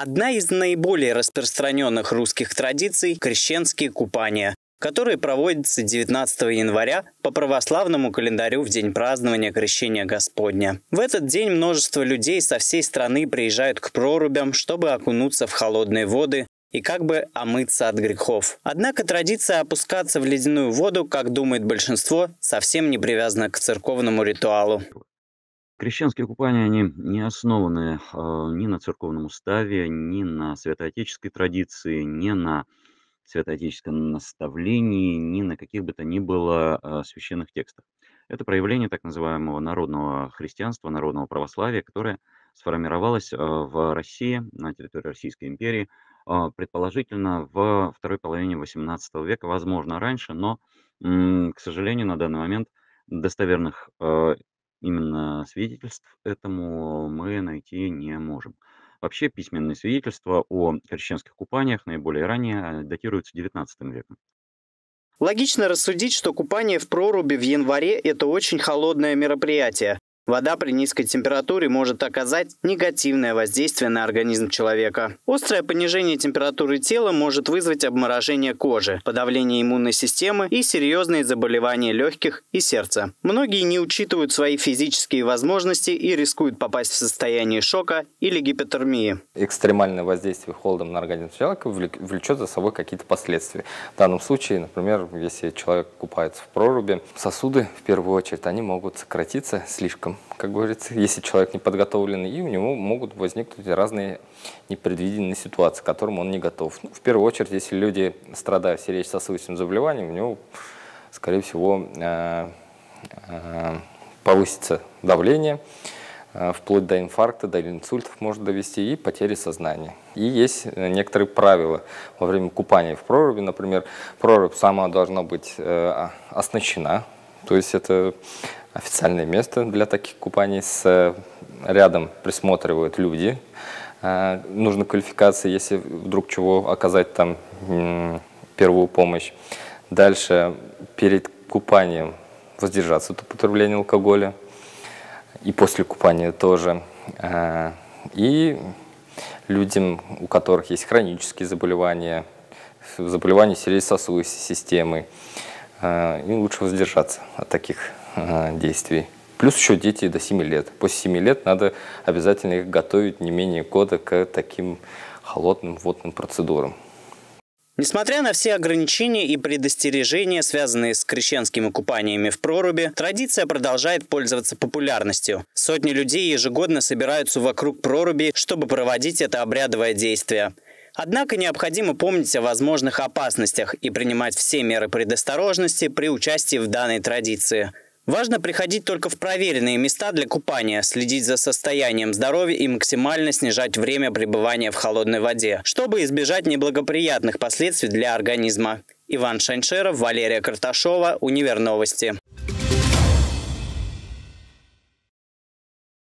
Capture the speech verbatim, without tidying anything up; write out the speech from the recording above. Одна из наиболее распространенных русских традиций – крещенские купания, которые проводятся девятнадцатого января по православному календарю в день празднования Крещения Господня. В этот день множество людей со всей страны приезжают к прорубям, чтобы окунуться в холодные воды и как бы омыться от грехов. Однако традиция опускаться в ледяную воду, как думает большинство, совсем не привязана к церковному ритуалу. Крещенские купания, они не основаны э, ни на церковном уставе, ни на святоотеческой традиции, ни на святоотеческом наставлении, ни на каких бы то ни было э, священных текстах. Это проявление так называемого народного христианства, народного православия, которое сформировалось э, в России, на территории Российской империи, э, предположительно, во второй половине восемнадцатого века, возможно, раньше, но, м, к сожалению, на данный момент достоверных э, именно свидетельств этому мы найти не можем. Вообще письменные свидетельства о крещенских купаниях наиболее ранее датируются девятнадцатым веком. Логично рассудить, что купание в проруби в январе – это очень холодное мероприятие. Вода при низкой температуре может оказать негативное воздействие на организм человека. Острое понижение температуры тела может вызвать обморожение кожи, подавление иммунной системы и серьезные заболевания легких и сердца. Многие не учитывают свои физические возможности и рискуют попасть в состояние шока или гипотермии. Экстремальное воздействие холодом на организм человека влечет за собой какие-то последствия. В данном случае, например, если человек купается в проруби, сосуды в первую очередь они могут сократиться слишком. Как говорится, если человек не подготовленный, и у него могут возникнуть разные непредвиденные ситуации, к которым он не готов. Ну, в первую очередь, если люди страдают сердечно-сосудистым заболеванием, у него, скорее всего, э э повысится давление, э вплоть до инфаркта, до инсультов может довести и потери сознания. И есть некоторые правила во время купания в проруби. Например, прорубь сама должна быть э оснащена, то есть это официальное место для таких купаний, с рядом присматривают люди. Нужна квалификация, если вдруг чего, оказать там первую помощь. Дальше перед купанием воздержаться от употребления алкоголя. И после купания тоже. И людям, у которых есть хронические заболевания, заболевания сердечно-сосудистой системы, и лучше воздержаться от таких действий. Плюс еще дети до семи лет. После семи лет надо обязательно их готовить не менее года к таким холодным водным процедурам. Несмотря на все ограничения и предостережения, связанные с крещенскими купаниями в проруби, традиция продолжает пользоваться популярностью. Сотни людей ежегодно собираются вокруг проруби, чтобы проводить это обрядовое действие. Однако необходимо помнить о возможных опасностях и принимать все меры предосторожности при участии в данной традиции. Важно приходить только в проверенные места для купания, следить за состоянием здоровья и максимально снижать время пребывания в холодной воде, чтобы избежать неблагоприятных последствий для организма. Иван Шаншеров, Валерия Карташова, Универ Новости.